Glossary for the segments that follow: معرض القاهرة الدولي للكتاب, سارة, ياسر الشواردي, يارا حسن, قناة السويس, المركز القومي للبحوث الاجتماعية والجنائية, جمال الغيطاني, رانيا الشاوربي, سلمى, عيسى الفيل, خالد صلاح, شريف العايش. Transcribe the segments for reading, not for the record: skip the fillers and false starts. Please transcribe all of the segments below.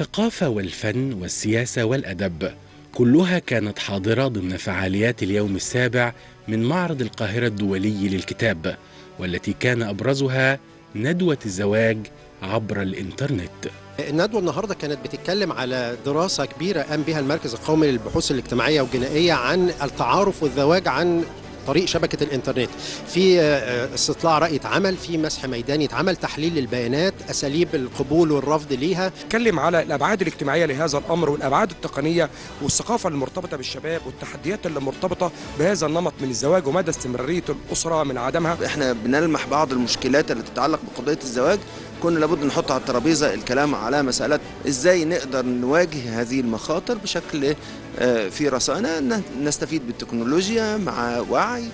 الثقافة والفن والسياسة والأدب كلها كانت حاضرة ضمن فعاليات اليوم السابع من معرض القاهرة الدولي للكتاب، والتي كان أبرزها ندوة الزواج عبر الإنترنت. الندوة النهاردة كانت بتتكلم على دراسة كبيرة قام بها المركز القومي للبحوث الاجتماعية والجنائية عن التعارف والزواج عن طريق شبكة الإنترنت، في استطلاع رأي اتعمل، في مسح ميداني اتعمل، تحليل للبيانات، أساليب القبول والرفض ليها. اتكلم على الأبعاد الاجتماعية لهذا الأمر والأبعاد التقنية والثقافة المرتبطة بالشباب والتحديات اللي مرتبطة بهذا النمط من الزواج ومدى استمرارية الأسرة من عدمها. احنا بنلمح بعض المشكلات اللي تتعلق بقضية الزواج، كنا لابد نحط على الترابيزة الكلام على مسألة ازاي نقدر نواجه هذه المخاطر بشكل في رأسنا، نستفيد بالتكنولوجيا مع وعي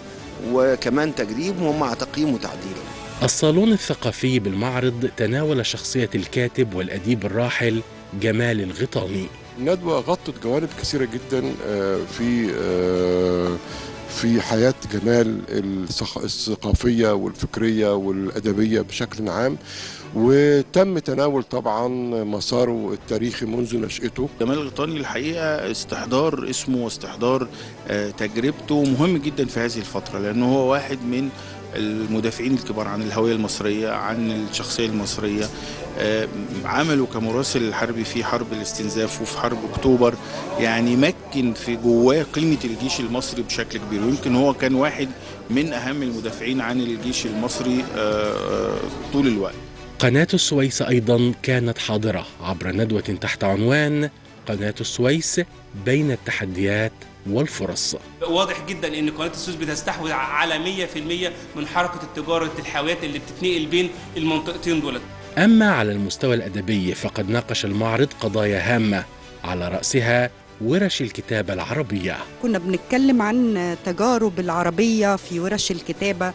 وكمان تجريب ومع تقييم وتعديل. الصالون الثقافي بالمعرض تناول شخصية الكاتب والأديب الراحل جمال الغيطاني. الندوة غطت جوانب كثيرة جدا في حياة جمال الثقافية والفكرية والأدبية بشكل عام، وتم تناول طبعا مساره التاريخي منذ نشأته. جمال الغيطاني الحقيقة استحضار اسمه واستحضار تجربته مهم جدا في هذه الفترة، لأنه هو واحد من المدافعين الكبار عن الهوية المصرية، عن الشخصية المصرية. عمله كمراسل حربي في حرب الاستنزاف وفي حرب أكتوبر، يعني مكن في جواه قيمة الجيش المصري بشكل كبير، ويمكن هو كان واحد من أهم المدافعين عن الجيش المصري طول الوقت. قناة السويس أيضا كانت حاضرة عبر ندوة تحت عنوان قناة السويس بين التحديات والفرص. واضح جدا ان قناه السويس بتستحوذ على 100% من حركه التجاره الحاويات اللي بتتنقل بين المنطقتين دول. اما على المستوى الادبي فقد ناقش المعرض قضايا هامه على راسها ورش الكتابه العربيه. كنا بنتكلم عن تجارب العربيه في ورش الكتابه،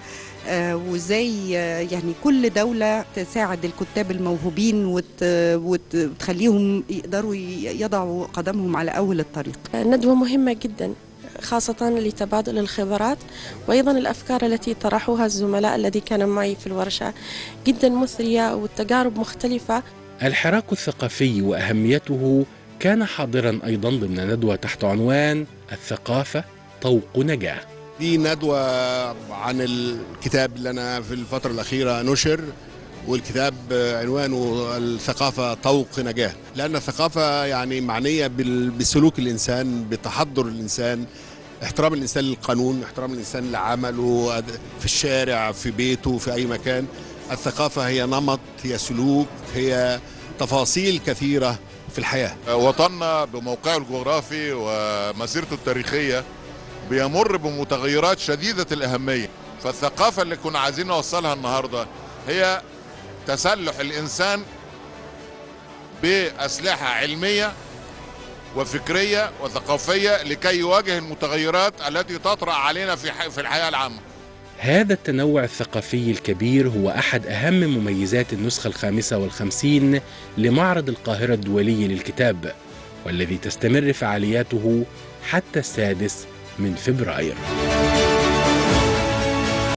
وازاي يعني كل دولة تساعد الكتاب الموهوبين وتخليهم يقدروا يضعوا قدمهم على أول الطريق. ندوة مهمة جدا، خاصة لتبادل الخبرات، وأيضا الأفكار التي طرحوها الزملاء الذي كان معي في الورشة جدا مثرية والتجارب مختلفة. الحراك الثقافي وأهميته كان حاضرا أيضا ضمن ندوة تحت عنوان الثقافة طوق نجاة. دي ندوة عن الكتاب اللي أنا في الفترة الأخيرة نشر، والكتاب عنوانه الثقافة طوق نجاة، لأن الثقافة يعني معنية بسلوك الإنسان، بتحضر الإنسان، احترام الإنسان للقانون، احترام الإنسان لعمله في الشارع، في بيته، في أي مكان. الثقافة هي نمط، هي سلوك، هي تفاصيل كثيرة في الحياة. وطننا بموقعه الجغرافي ومسيرته التاريخية بيمر بمتغيرات شديدة الأهمية، فالثقافة اللي كنا عايزين نوصلها النهاردة هي تسلح الإنسان بأسلحة علمية وفكرية وثقافية لكي يواجه المتغيرات التي تطرأ علينا في الحياة العامة. هذا التنوع الثقافي الكبير هو أحد أهم مميزات النسخة 55 لمعرض القاهرة الدولي للكتاب، والذي تستمر فعالياته حتى 6 من فبراير.